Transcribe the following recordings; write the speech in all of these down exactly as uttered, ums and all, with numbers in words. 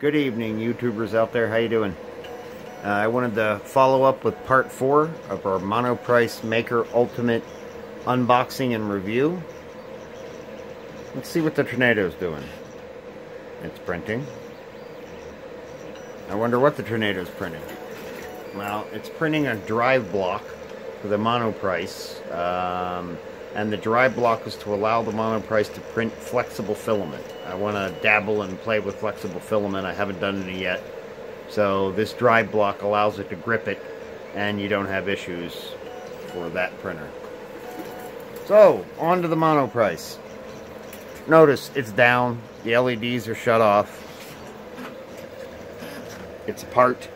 Good evening, YouTubers out there. How you doing? Uh, I wanted to follow up with part four of our Monoprice Maker Ultimate unboxing and review. Let's see what the Tornado's doing. It's printing. I wonder what the Tornado's printing. Well, it's printing a drive block for the Monoprice, um, and the drive block is to allow the Monoprice to print flexible filament. I want to dabble and play with flexible filament. I haven't done any yet. So this drive block allows it to grip it, and you don't have issues for that printer. So, on to the Monoprice. Notice it's down. The L E Ds are shut off. It's apart.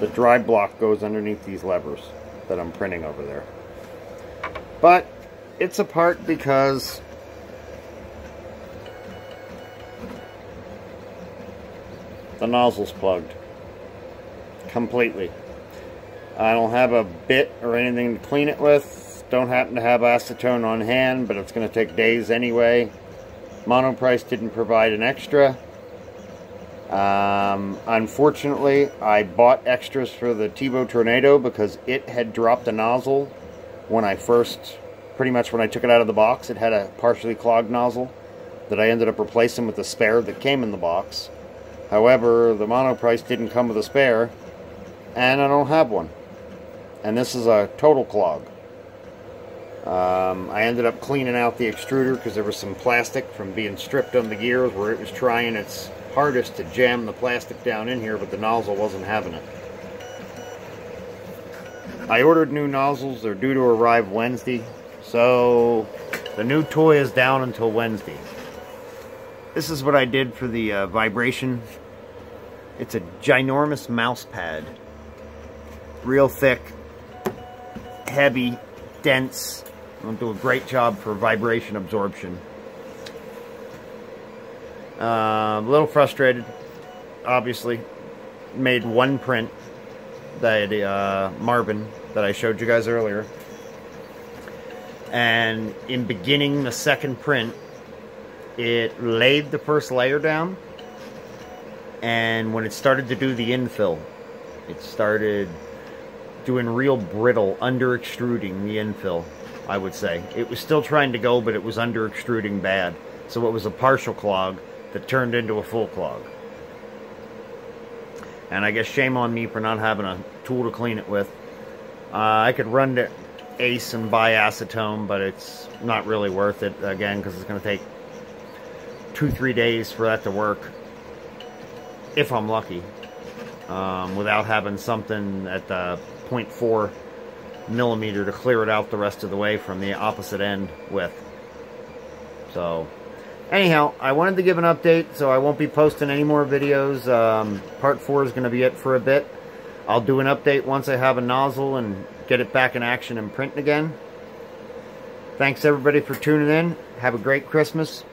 The drive block goes underneath these levers that I'm printing over there. But it's apart because the nozzle's plugged completely. I don't have a bit or anything to clean it with. Don't happen to have acetone on hand, but it's going to take days anyway. Monoprice didn't provide an extra. Um, unfortunately, I bought extras for the Tevo Tornado because it had dropped a nozzle when I first, pretty much when I took it out of the box. It had a partially clogged nozzle that I ended up replacing with the spare that came in the box. However, the Monoprice didn't come with a spare, and I don't have one. And this is a total clog. Um, I ended up cleaning out the extruder because there was some plastic from being stripped on the gears where it was trying its hardest to jam the plastic down in here, but the nozzle wasn't having it. I ordered new nozzles. They're due to arrive Wednesday, so the new toy is down until Wednesday. This is what I did for the uh, vibration. It's a ginormous mouse pad, real thick, heavy, dense. It'll do a great job for vibration absorption. Uh, a little frustrated, obviously. Made one print, that uh, Marvin, that I showed you guys earlier. And in beginning the second print, it laid the first layer down. And when it started to do the infill, it started doing real brittle, under extruding the infill, I would say. It was still trying to go, but it was under extruding bad. So it was a partial clog that turned into a full clog. And I guess shame on me for not having a tool to clean it with. Uh, I could run to Ace and buy acetone, but it's not really worth it, again, because it's going to take two, three days for that to work, if I'm lucky, um, without having something at the point four millimeter to clear it out the rest of the way from the opposite end with. So, anyhow, I wanted to give an update, so I won't be posting any more videos. Um, part four is going to be it for a bit. I'll do an update once I have a nozzle and get it back in action and printing again. Thanks, everybody, for tuning in. Have a great Christmas.